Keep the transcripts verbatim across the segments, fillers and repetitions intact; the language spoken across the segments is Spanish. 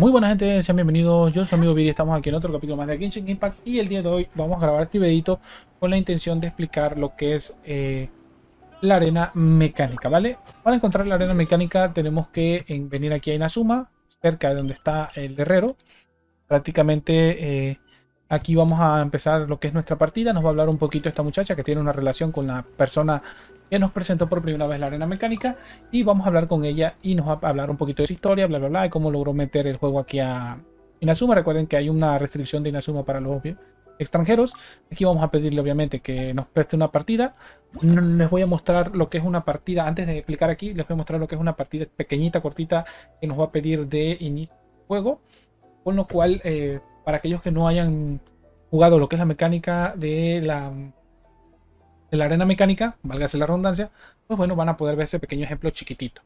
Muy buena gente, sean bienvenidos, yo soy amigo Viri, estamos aquí en otro capítulo más de Genshin Impact y el día de hoy vamos a grabar privadito con la intención de explicar lo que es eh, la arena mecánica, ¿vale? Para encontrar la arena mecánica tenemos que venir aquí a Inazuma, cerca de donde está el herrero. Prácticamente eh, aquí vamos a empezar lo que es nuestra partida, nos va a hablar un poquito esta muchacha que tiene una relación con la persona que nos presentó por primera vez la arena mecánica y vamos a hablar con ella y nos va a hablar un poquito de su historia, bla bla bla, y cómo logró meter el juego aquí a Inazuma. Recuerden que hay una restricción de Inazuma para los extranjeros. Aquí vamos a pedirle obviamente que nos preste una partida. Les voy a mostrar lo que es una partida, antes de explicar aquí, les voy a mostrar lo que es una partida pequeñita, cortita, que nos va a pedir de inicio del juego, con lo cual eh, para aquellos que no hayan jugado lo que es la mecánica de la... de la arena mecánica, válgase la redundancia, pues bueno, van a poder ver ese pequeño ejemplo chiquitito.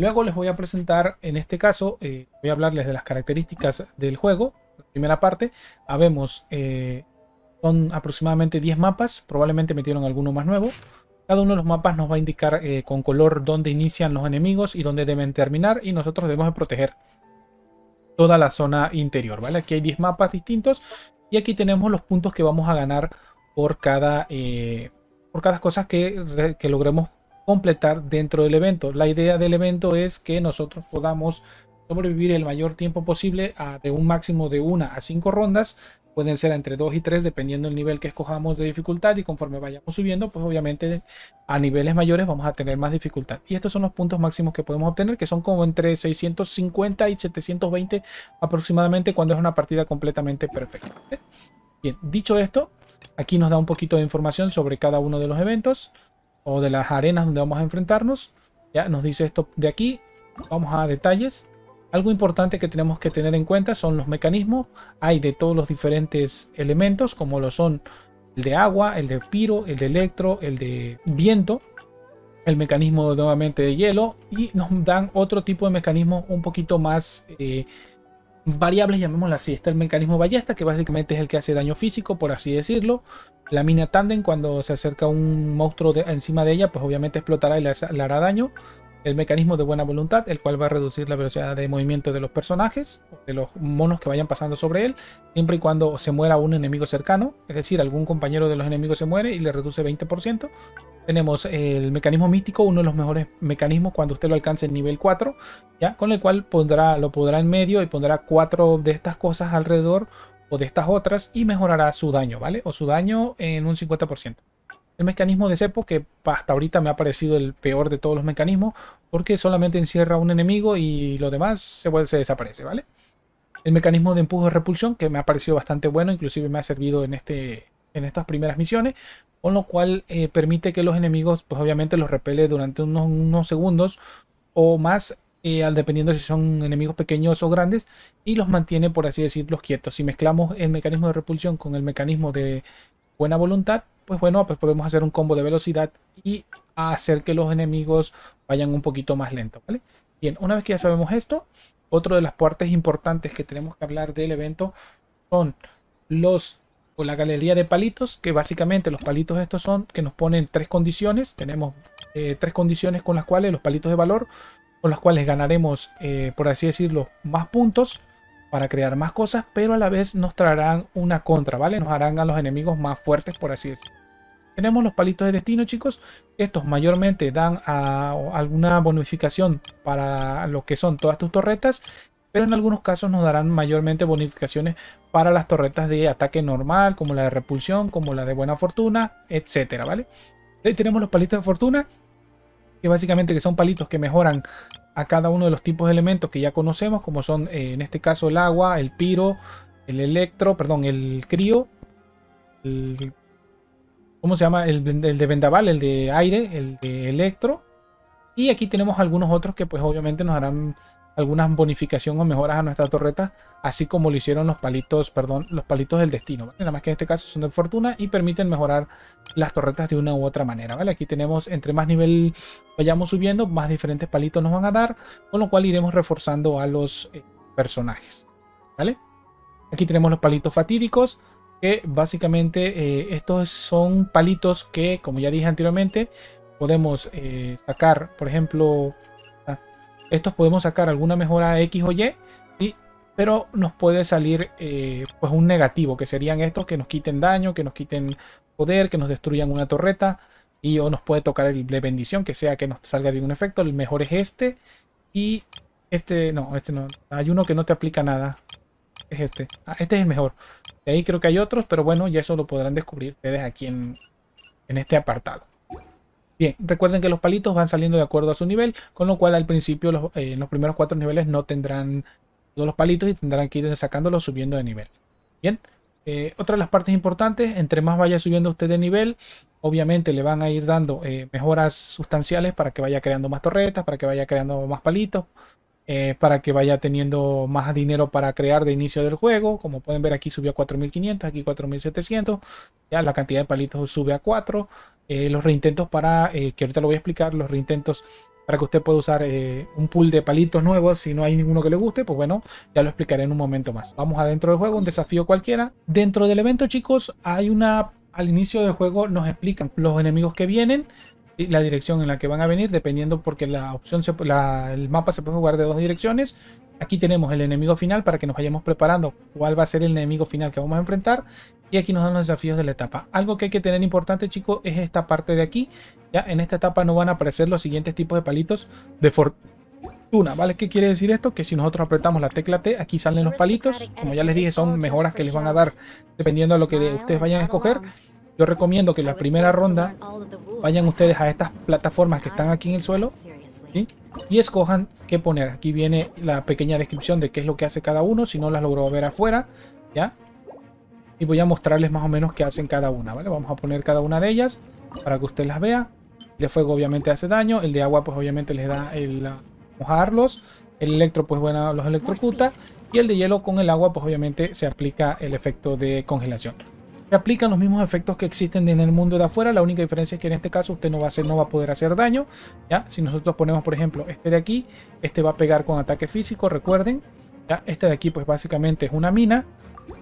Luego les voy a presentar, en este caso, eh, voy a hablarles de las características del juego. La primera parte, habemos, eh, son aproximadamente diez mapas, probablemente metieron alguno más nuevo. Cada uno de los mapas nos va a indicar eh, con color dónde inician los enemigos y dónde deben terminar, y nosotros debemos proteger toda la zona interior, ¿vale? Aquí hay diez mapas distintos y aquí tenemos los puntos que vamos a ganar por cada, eh, por cada cosa que, que logremos completar dentro del evento. La idea del evento es que nosotros podamos sobrevivir el mayor tiempo posible a, de un máximo de una a cinco rondas. Pueden ser entre dos y tres dependiendo del nivel que escojamos de dificultad, y conforme vayamos subiendo, pues obviamente a niveles mayores vamos a tener más dificultad. Y estos son los puntos máximos que podemos obtener, que son como entre seiscientos cincuenta y setecientos veinte aproximadamente cuando es una partida completamente perfecta. Bien, dicho esto, aquí nos da un poquito de información sobre cada uno de los eventos o de las arenas donde vamos a enfrentarnos. Ya nos dice esto de aquí, vamos a detalles. Algo importante que tenemos que tener en cuenta son los mecanismos. Hay de todos los diferentes elementos, como lo son el de agua, el de piro, el de electro, el de viento, el mecanismo nuevamente de hielo, y nos dan otro tipo de mecanismos un poquito más eh, variables, llamémoslo así. Está el mecanismo ballesta, que básicamente es el que hace daño físico, por así decirlo. La mina tándem, cuando se acerca un monstruo de, encima de ella, pues obviamente explotará y le, le hará daño. El mecanismo de buena voluntad, el cual va a reducir la velocidad de movimiento de los personajes, de los monos que vayan pasando sobre él, siempre y cuando se muera un enemigo cercano, es decir, algún compañero de los enemigos se muere y le reduce veinte por ciento. Tenemos el mecanismo místico, uno de los mejores mecanismos cuando usted lo alcance en nivel cuatro, ya, con el cual pondrá, lo pondrá en medio y pondrá cuatro de estas cosas alrededor o de estas otras y mejorará su daño, ¿vale? O su daño en un cincuenta por ciento. El mecanismo de cepo, que hasta ahorita me ha parecido el peor de todos los mecanismos, porque solamente encierra a un enemigo y lo demás se, vuelve, se desaparece, ¿vale? El mecanismo de empuje y repulsión, que me ha parecido bastante bueno, inclusive me ha servido en, este, en estas primeras misiones, con lo cual eh, permite que los enemigos, pues obviamente los repele durante unos, unos segundos o más, eh, dependiendo si son enemigos pequeños o grandes, y los mantiene, por así decirlo, quietos. Si mezclamos el mecanismo de repulsión con el mecanismo de buena voluntad, pues bueno, pues podemos hacer un combo de velocidad y hacer que los enemigos vayan un poquito más lento, ¿vale? Bien, una vez que ya sabemos esto, otra de las partes importantes que tenemos que hablar del evento son los, o la galería de palitos, que básicamente los palitos estos son que nos ponen tres condiciones. Tenemos eh, tres condiciones con las cuales, los palitos de valor, con las cuales ganaremos, eh, por así decirlo, más puntos para crear más cosas, pero a la vez nos traerán una contra, ¿vale? Nos harán a los enemigos más fuertes, por así decirlo. Tenemos los palitos de destino, chicos. Estos mayormente dan a alguna bonificación para lo que son todas tus torretas, pero en algunos casos nos darán mayormente bonificaciones para las torretas de ataque normal, como la de repulsión, como la de buena fortuna, etcétera, ¿vale? Ahí tenemos los palitos de fortuna, que básicamente que son palitos que mejoran a cada uno de los tipos de elementos que ya conocemos, como son eh, en este caso el agua, el piro, el electro, perdón, el crío, el... ¿Cómo se llama? El, el de vendaval, el de aire, el de electro. Y aquí tenemos algunos otros que pues obviamente nos harán algunas bonificaciones o mejoras a nuestra torreta, así como lo hicieron los palitos, perdón, los palitos del destino, ¿vale? Nada más que en este caso son de fortuna y permiten mejorar las torretas de una u otra manera, ¿vale? Aquí tenemos, entre más nivel vayamos subiendo, más diferentes palitos nos van a dar, con lo cual iremos reforzando a los eh, personajes, ¿vale? Aquí tenemos los palitos fatídicos, que básicamente eh, estos son palitos que, como ya dije anteriormente, podemos eh, sacar, por ejemplo, estos podemos sacar alguna mejora X o Y, ¿sí? Pero nos puede salir eh, pues un negativo, que serían estos que nos quiten daño, que nos quiten poder, que nos destruyan una torreta, y o nos puede tocar el de bendición, que sea que nos salga de un efecto. El mejor es este, y este no, este no, hay uno que no te aplica nada, es este, ah, este es el mejor. De ahí creo que hay otros, pero bueno, ya eso lo podrán descubrir ustedes aquí en, en este apartado. Bien, recuerden que los palitos van saliendo de acuerdo a su nivel, con lo cual al principio los, eh, los primeros cuatro niveles no tendrán todos los palitos y tendrán que ir sacándolos subiendo de nivel. Bien, eh, otra de las partes importantes, entre más vaya subiendo usted de nivel, obviamente le van a ir dando eh, mejoras sustanciales para que vaya creando más torretas, para que vaya creando más palitos, eh, para que vaya teniendo más dinero para crear de inicio del juego. Como pueden ver, aquí subió a cuatro mil quinientos, aquí cuatro mil setecientos, ya la cantidad de palitos sube a cuatro. Eh, los reintentos para, eh, que ahorita lo voy a explicar, los reintentos para que usted pueda usar eh, un pool de palitos nuevos. Si no hay ninguno que le guste, pues bueno, ya lo explicaré en un momento más. Vamos adentro del juego, un desafío cualquiera. Dentro del evento, chicos, hay una... Al inicio del juego nos explican los enemigos que vienen y la dirección en la que van a venir, dependiendo, porque la opción se, la, el mapa se puede jugar de dos direcciones. Aquí tenemos el enemigo final para que nos vayamos preparando cuál va a ser el enemigo final que vamos a enfrentar. Y aquí nos dan los desafíos de la etapa. Algo que hay que tener importante, chicos, es esta parte de aquí. Ya en esta etapa no van a aparecer los siguientes tipos de palitos de fortuna, ¿vale? ¿Qué quiere decir esto? Que si nosotros apretamos la tecla T, aquí salen los palitos. Como ya les dije, son mejoras que les van a dar dependiendo de lo que ustedes vayan a escoger. Yo recomiendo que en la primera ronda vayan ustedes a estas plataformas que están aquí en el suelo, ¿sí? Y escojan qué poner. Aquí viene la pequeña descripción de qué es lo que hace cada uno, si no las logró ver afuera, ¿ya? Y voy a mostrarles más o menos qué hacen cada una, ¿vale? Vamos a poner cada una de ellas para que usted las vea. El de fuego obviamente hace daño, el de agua pues obviamente les da el mojarlos, el electro pues bueno, los electrocuta, y el de hielo con el agua pues obviamente se aplica el efecto de congelación. Se aplican los mismos efectos que existen en el mundo de afuera, la única diferencia es que en este caso usted no va a hacer, no va a poder hacer daño, ¿ya? Si nosotros ponemos por ejemplo este de aquí, este va a pegar con ataque físico, recuerden, ¿ya? Este de aquí pues básicamente es una mina,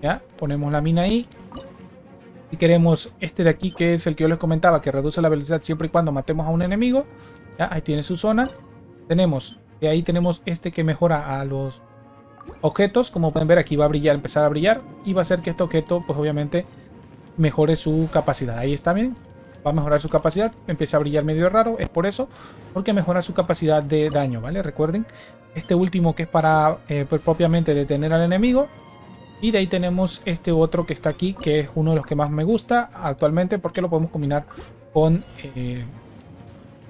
¿ya? Ponemos la mina ahí. Si queremos este de aquí, que es el que yo les comentaba, que reduce la velocidad siempre y cuando matemos a un enemigo, ¿ya? Ahí tiene su zona. Tenemos, y ahí tenemos este que mejora a los objetos, como pueden ver aquí va a brillar, empezar a brillar, y va a hacer que este objeto pues obviamente mejore su capacidad. Ahí está, bien, va a mejorar su capacidad, empieza a brillar medio raro, es por eso, porque mejora su capacidad de daño, ¿vale? Recuerden, este último que es para eh, propiamente detener al enemigo. Y de ahí tenemos este otro que está aquí, que es uno de los que más me gusta actualmente, porque lo podemos combinar con, eh,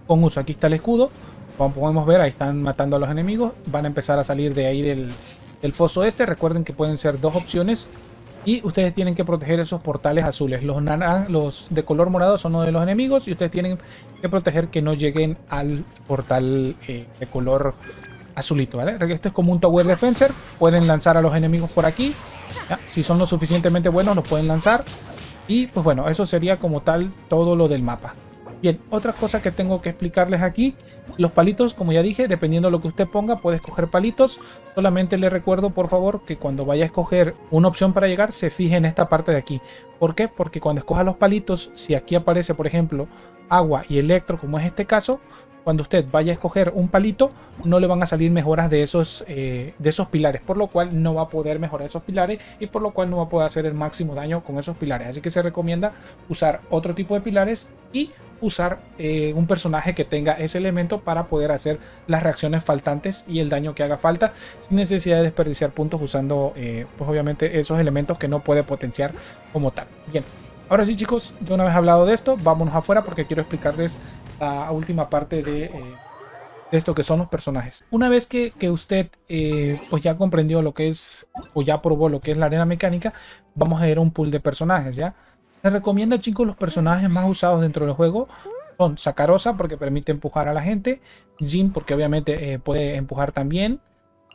con uso. Aquí está el escudo, como podemos ver, ahí están matando a los enemigos, van a empezar a salir de ahí del, del foso este. Recuerden que pueden ser dos opciones y ustedes tienen que proteger esos portales azules. Los, naran, los de color morado son uno de los enemigos y ustedes tienen que proteger que no lleguen al portal eh, de color azulito, ¿vale? Esto es como un Tower Defenser, pueden lanzar a los enemigos por aquí. ¿Ya? Si son lo suficientemente buenos los pueden lanzar. Y pues bueno, eso sería como tal todo lo del mapa. Bien, otra cosa que tengo que explicarles aquí, los palitos, como ya dije, dependiendo de lo que usted ponga, puede escoger palitos. Solamente le recuerdo, por favor, que cuando vaya a escoger una opción para llegar, se fije en esta parte de aquí. ¿Por qué? Porque cuando escoja los palitos, si aquí aparece, por ejemplo, agua y electro, como es este caso, cuando usted vaya a escoger un palito, no le van a salir mejoras de esos, eh, de esos pilares, por lo cual no va a poder mejorar esos pilares y por lo cual no va a poder hacer el máximo daño con esos pilares. Así que se recomienda usar otro tipo de pilares y usar eh, un personaje que tenga ese elemento para poder hacer las reacciones faltantes y el daño que haga falta sin necesidad de desperdiciar puntos usando, eh, pues obviamente, esos elementos que no puede potenciar como tal. Bien. Ahora sí, chicos, yo una vez hablado de esto, vámonos afuera porque quiero explicarles la última parte de, eh, de esto que son los personajes. Una vez que, que usted eh, pues ya comprendió lo que es, o ya probó lo que es la arena mecánica, vamos a ir a un pool de personajes, ¿ya? Les recomiendo, chicos, los personajes más usados dentro del juego son Sacarosa, porque permite empujar a la gente, Jin, porque obviamente eh, puede empujar también,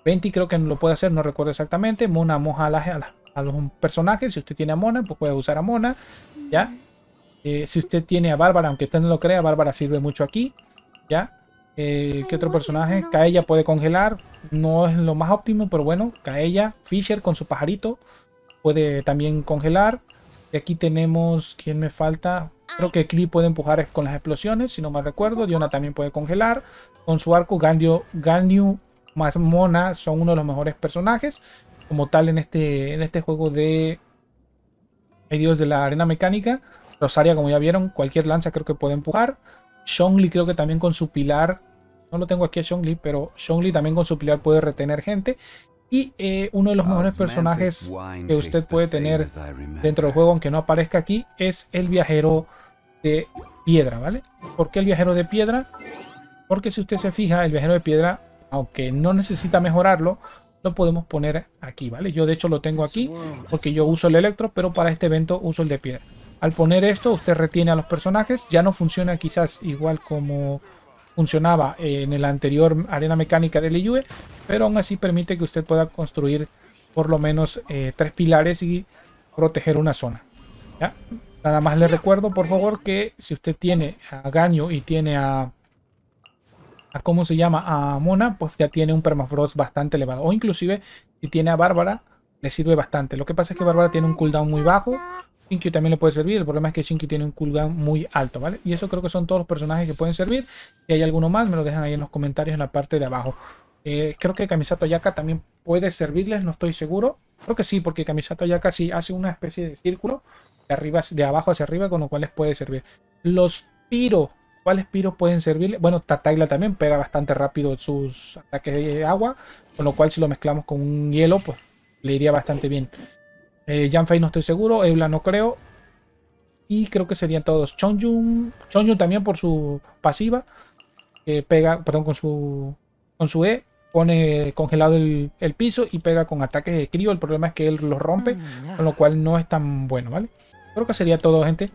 Venti creo que lo puede hacer, no recuerdo exactamente, Mona moja a la gente. A los personajes, si usted tiene a Mona, pues puede usar a Mona, ¿ya? Eh, si usted tiene a Bárbara, aunque usted no lo crea, Bárbara sirve mucho aquí, ¿ya? Eh, ¿Qué otro personaje? Kaeya puede congelar, no es lo más óptimo, pero bueno, Kaeya, Fisher con su pajarito, puede también congelar. Y aquí tenemos, ¿quién me falta? Creo que Klee puede empujar con las explosiones, si no mal recuerdo. Diona también puede congelar con su arco. Ganyu, Ganyu más Mona son uno de los mejores personajes como tal en este, en este juego de, ay Dios, de la arena mecánica. Rosaria, como ya vieron, cualquier lanza creo que puede empujar. Zhongli creo que también con su pilar, no lo tengo aquí a Zhongli, pero Zhongli también con su pilar puede retener gente. Y eh, uno de los mejores personajes que usted puede tener dentro del juego, aunque no aparezca aquí, es el viajero de piedra, ¿vale? ¿Por qué el viajero de piedra? Porque si usted se fija, el viajero de piedra, aunque no necesita mejorarlo, lo podemos poner aquí, ¿vale? Yo de hecho lo tengo aquí porque yo uso el electro, pero para este evento uso el de piedra. Al poner esto, usted retiene a los personajes. Ya no funciona quizás igual como funcionaba en el anterior arena mecánica de Liyue, pero aún así permite que usted pueda construir por lo menos eh, tres pilares y proteger una zona, ¿ya? Nada más le recuerdo, por favor, que si usted tiene a Ganyu y tiene a a cómo se llama a Mona, pues ya tiene un permafrost bastante elevado. O inclusive, si tiene a Bárbara, le sirve bastante. Lo que pasa es que Bárbara tiene un cooldown muy bajo. Shinkyu también le puede servir. El problema es que Shinkyu tiene un cooldown muy alto, ¿vale? Y eso creo que son todos los personajes que pueden servir. Si hay alguno más, me lo dejan ahí en los comentarios en la parte de abajo. Eh, creo que Kamisato Ayaka también puede servirles, no estoy seguro. Creo que sí, porque Kamisato Ayaka sí hace una especie de círculo de, arriba, de abajo hacia arriba, con lo cual les puede servir. Los Piro. ¿Cuáles piros pueden servirle? Bueno, Tatayla también pega bastante rápido sus ataques de agua, con lo cual si lo mezclamos con un hielo, pues le iría bastante bien. Eh, Yanfei no estoy seguro, Eula no creo. Y creo que serían todos. Chongyun, Chongyun también por su pasiva, eh, pega, perdón, con su, con su E, pone congelado el, el piso y pega con ataques de crío. El problema es que él los rompe, con lo cual no es tan bueno, ¿vale? Creo que sería todo, gente.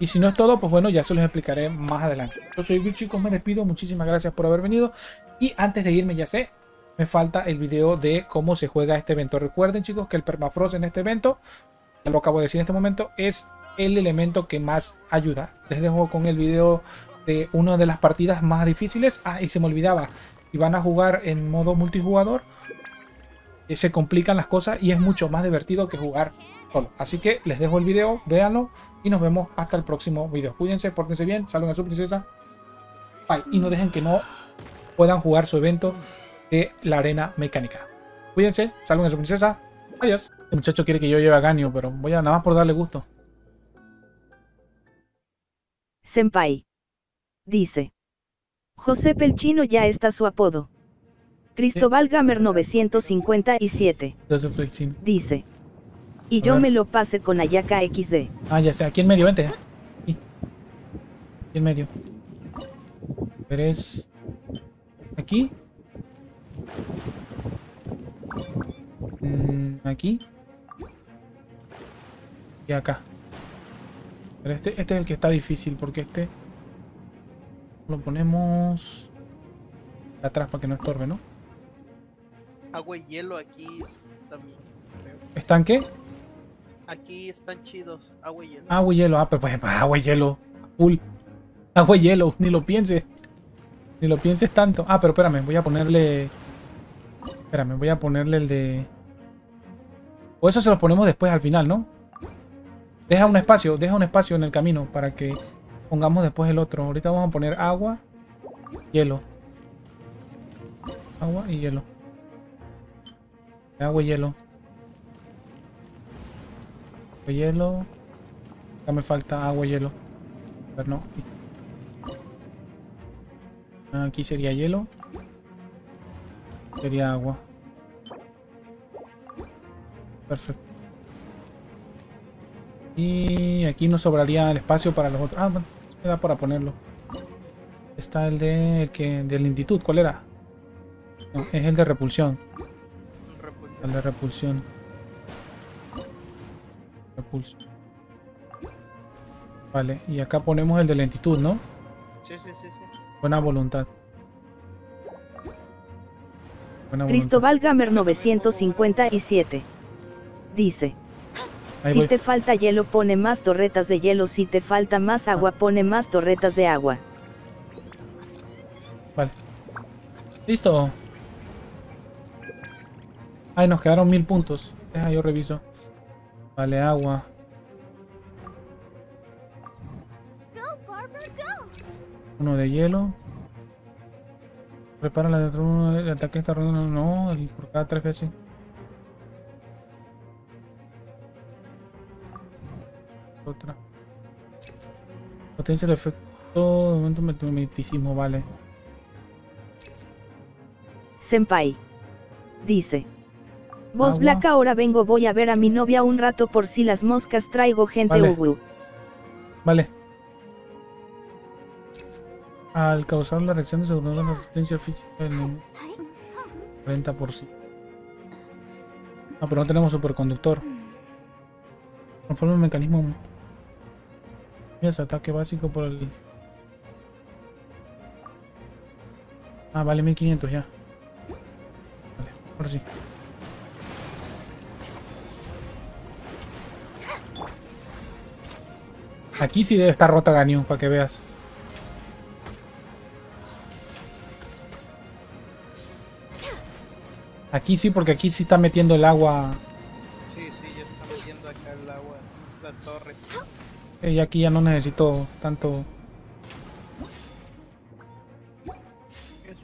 Y si no es todo, pues bueno, ya se los explicaré más adelante. Yo soy Vir, chicos, me despido. Muchísimas gracias por haber venido. Y antes de irme, ya sé, me falta el video de cómo se juega este evento. Recuerden, chicos, que el permafrost en este evento, ya lo acabo de decir en este momento, es el elemento que más ayuda. Les dejo con el video de una de las partidas más difíciles. Ah, y se me olvidaba, si van a jugar en modo multijugador, eh, se complican las cosas y es mucho más divertido que jugar solo. Así que les dejo el video, véanlo. Y nos vemos hasta el próximo video. Cuídense, pórtense bien, saluden a su princesa. Bye. Y no dejen que no puedan jugar su evento de la arena mecánica. Cuídense, saluden a su princesa. Adiós. El muchacho quiere que yo lleve a Ganyu, pero voy a nada más por darle gusto. Senpai. Dice. José Pelchino ya está su apodo. Cristóbal Gamer novecientos cincuenta y siete. José Pelchino. Dice. Y a yo ver. Me lo pasé con Ayaka equis de. Ah, ya sé, aquí en medio, vente. Aquí, aquí en medio. ¿Eres aquí? Mm, aquí. Y acá. Pero este, este es el que está difícil, porque este lo ponemos atrás para que no estorbe, ¿no? Agua y hielo aquí también. ¿Están qué? Aquí están chidos, agua y hielo. Agua y hielo, ah, pero pues agua y hielo. Cool. Agua y hielo, ni lo pienses. Ni lo pienses tanto. Ah, pero espérame, voy a ponerle... Espérame, voy a ponerle el de... O eso se lo ponemos después al final, ¿no? Deja un espacio, deja un espacio en el camino para que pongamos después el otro. Ahorita vamos a poner agua, hielo. Agua y hielo. Agua y hielo. Hielo, ya me falta agua y hielo. Pero no, aquí sería hielo, sería agua. Perfecto. Y aquí nos sobraría el espacio para los otros. Ah, bueno, me da para ponerlo. Está el de el que de lentitud, ¿cuál era? No, es el de repulsión. Repulsión. El de repulsión. Pulso. Vale, y acá ponemos el de lentitud, ¿no? Sí, sí, sí, sí. Buena voluntad. Buena Cristóbal voluntad. Gamer novecientos cincuenta y siete. Dice. Ahí si voy. Te falta hielo, pone más torretas de hielo. Si te falta más agua, pone más torretas de agua. Vale. Listo. Ay, nos quedaron mil puntos. Deja, yo reviso. Vale, agua. Uno de hielo. Prepara la de otro uno de ataque esta ronda. No, no, por cada tres veces. Otra. Potencia el efecto de momento metimeticismo, vale. Senpai. Dice. Vos agua. Black, ahora vengo, voy a ver a mi novia un rato por si las moscas, traigo gente. Vale. Ubu. Vale. Al causar la reacción de seguridad, la resistencia física en cuarenta por ciento. Ah, pero no tenemos superconductor. Conforme el mecanismo. Mira, ataque básico por el... Ah, vale, mil quinientos ya. Vale, ahora sí. Aquí sí debe estar rota Ganyu, para que veas. Aquí sí, porque aquí sí está metiendo el agua. Sí, sí, ya está metiendo acá el agua, la torre. Y aquí ya no necesito tanto.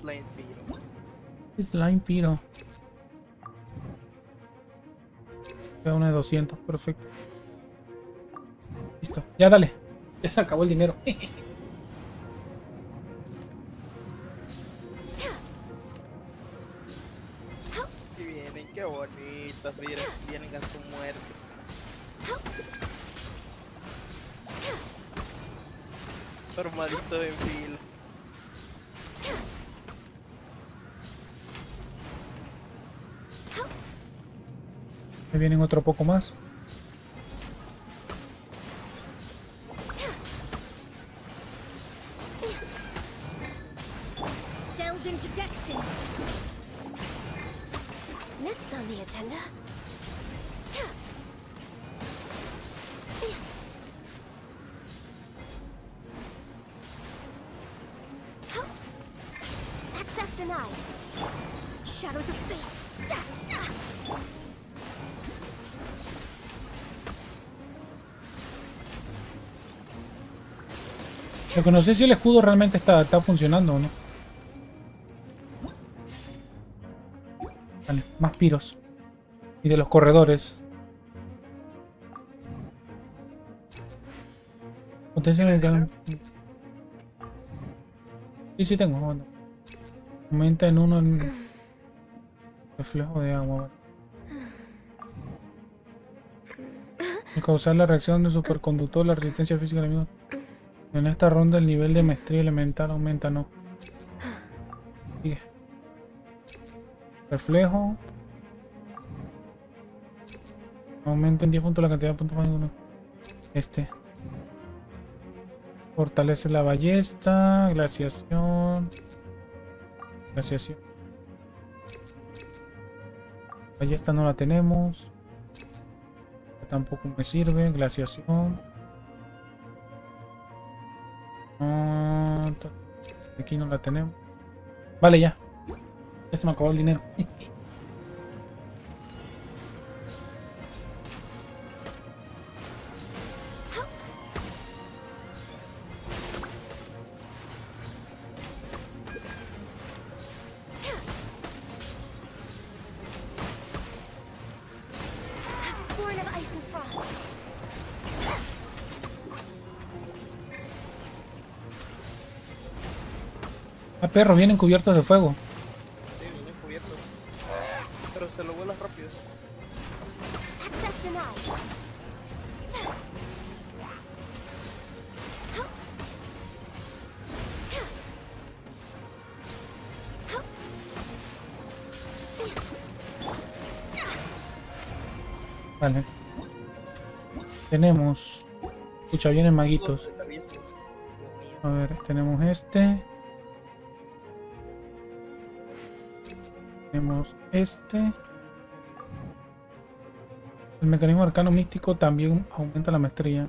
Slime Piro. Slime Piro. Queda una de doscientos, perfecto. Listo, ya dale. Ya se acabó el dinero. Vienen a su muerte. Formaditos en fila. Me vienen otro poco más. Lo que no sé si el escudo realmente está, está funcionando o no. Vale, más piros. Y de los corredores. Potencial. Sí, sí tengo. Bueno. Aumenta en uno el reflejo de agua. Al causar la reacción del superconductor, la resistencia física del enemigo. En esta ronda el nivel de maestría elemental aumenta, no. Sigue. Reflejo. Aumenta en diez puntos la cantidad de puntos más de uno. Este. Fortalece la ballesta. Glaciación. Glaciación. Ballesta no la tenemos. Tampoco me sirve. Glaciación. Aquí no la tenemos. Vale, ya. Ya se me acabó el dinero. Perros vienen cubiertos de fuego. Sí, vienen cubiertos. Pero se lo vuelas rápido. Vale. Tenemos. Escucha, vienen maguitos. A ver, tenemos este. Tenemos este. El mecanismo arcano místico también aumenta la maestría.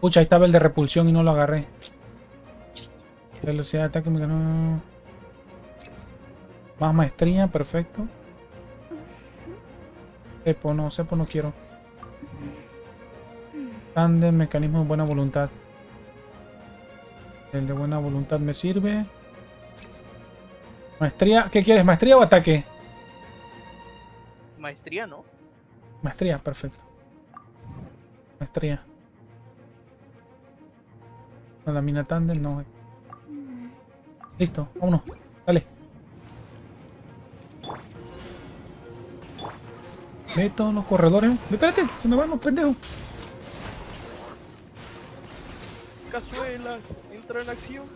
Pucha, ahí estaba el de repulsión y no lo agarré. Velocidad de ataque, mecanismo. Más maestría, perfecto. Cepo no, cepo no quiero. Tándem, mecanismo de buena voluntad. El de buena voluntad me sirve. Maestría, ¿qué quieres? ¿Maestría o ataque? Maestría, ¿no? Maestría, perfecto. Maestría. No, la mina tándem no. Listo, vámonos. Dale. Ve todos los corredores. Espérate, se nos van los pendejos. Cazuelas, entra en acción.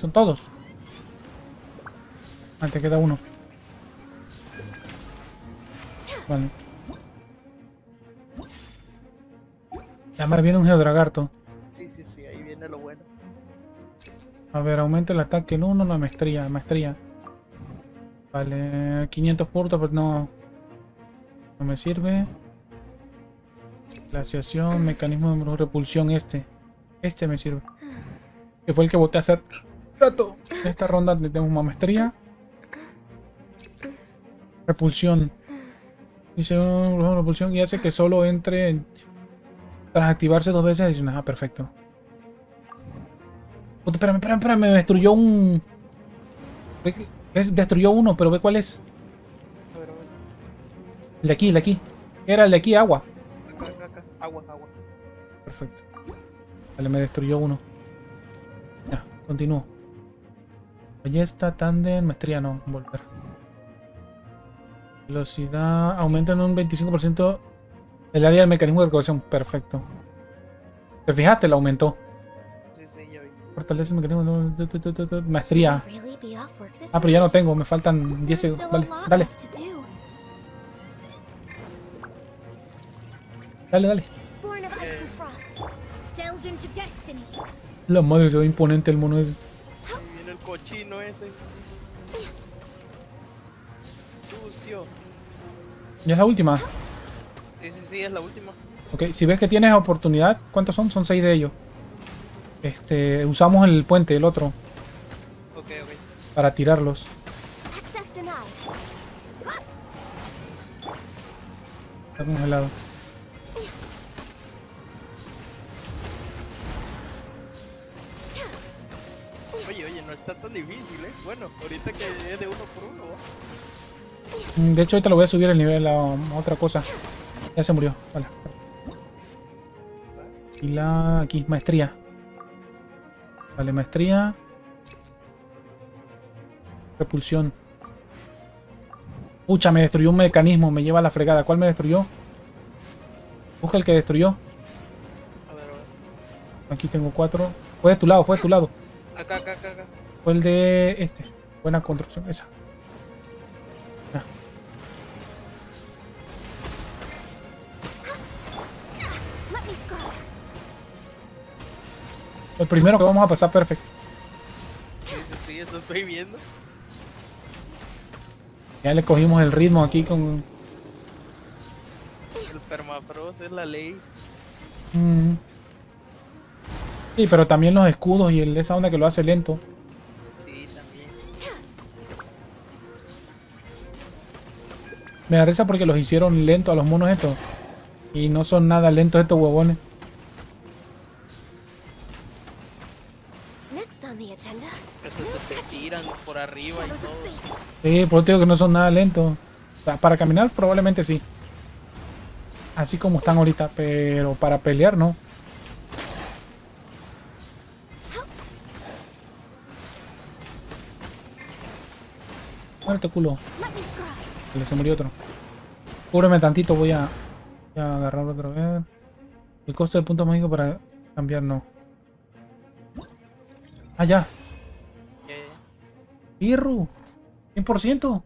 son todos. Ah, te queda uno. Vale. Además viene un geodragarto. Sí, sí, sí, ahí viene lo bueno. A ver, aumenta el ataque el uno, la maestría, la maestría. Vale, quinientos puntos, pero no, no me sirve. Glaciación, mecanismo de repulsión, este. Este me sirve. Que fue el que boté a hacer rato. Esta ronda tenemos una maestría. Repulsión. Dice una repulsión y hace que solo entre... En... Tras activarse dos veces adicionales. Ah, perfecto. Oh, espérame, espérame, espérame. Me destruyó un... Es, destruyó uno, pero ve cuál es. A ver, a ver. El de aquí, el de aquí. Era el de aquí, agua. Acá, acá, acá. Agua, agua. Perfecto. Vale, me destruyó uno. Ya, continúo. Ballesta, tándem, maestría, no. Volver. Velocidad... Aumenta en un veinticinco por ciento... El área del mecanismo de recolección, perfecto. ¿Te fijaste? Lo aumentó. Sí, sí, ya vi. Fortalece el mecanismo de... Maestría. Ah, pero ya no tengo, me faltan diez segundos. Vale, dale. Dale, dale. La madre, se ve imponente el mono ese. Viene el cochino ese. Sucio. Ya es la última. Sí, sí, sí, es la última. Ok, si ves que tienes oportunidad, ¿cuántos son? Son seis de ellos. Este, usamos el puente, el otro. Ok, ok. Para tirarlos. Está congelado. Oye, oye, no está tan difícil, ¿eh? Bueno, ahorita que es de uno por uno. ¿Va? De hecho, ahorita lo voy a subir el nivel a otra cosa. Ya se murió, vale. Y la... aquí, maestría. Vale, maestría. Repulsión. Pucha, me destruyó un mecanismo, me lleva a la fregada. ¿Cuál me destruyó? Busca el que destruyó. Aquí tengo cuatro. Fue de tu lado, fue de tu lado. Acá, acá, acá, acá. Fue el de este. Buena construcción, esa. El primero que vamos a pasar perfecto. Sí, eso estoy viendo. Ya le cogimos el ritmo aquí con... El permafrost es la ley. Mm. Sí, pero también los escudos y el, esa onda que lo hace lento. Sí, también. Me da risa porque los hicieron lento a los monos estos. Y no son nada lentos estos huevones. Por arriba y todo. Sí, por eso digo que no son nada lentos. O sea, para caminar probablemente sí. Así como están ahorita, pero para pelear no. Muerte, culo. Vale, se murió otro. Cúbreme tantito, voy a, voy a agarrarlo otra vez. El costo del punto mágico para cambiar no. Ah, ya. Pirru, cien por ciento.